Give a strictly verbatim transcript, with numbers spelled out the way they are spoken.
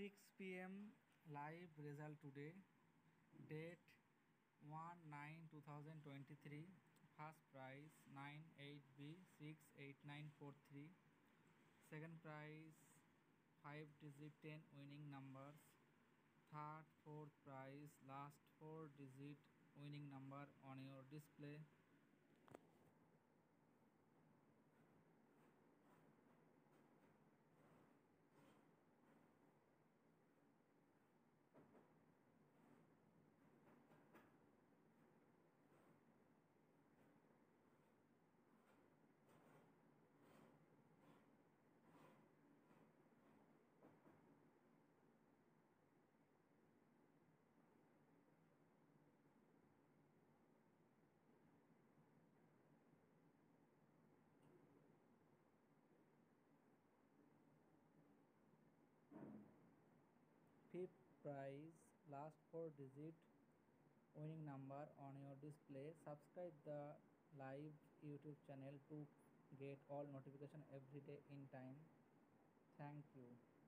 six p m live result today, date one nine two thousand twenty-three, first prize nine eight B six eight nine four three, second prize five digit ten winning numbers, third, fourth prize last four digit winning number on your display. Fifth prize, last four digit winning number on your display. Subscribe the live YouTube channel to get all notification every day in time. Thank you.